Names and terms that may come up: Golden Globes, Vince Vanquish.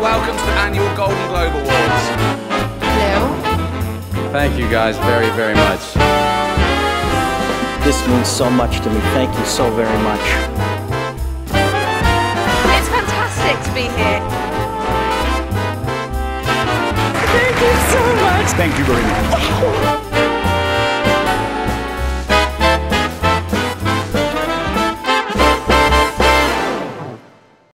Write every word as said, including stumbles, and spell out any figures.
welcome to the annual Golden Globe Awards. Hello. Thank you guys very, very much. This means so much to me. Thank you so very much. It's fantastic to be here. Thank you so much. Thank you very much.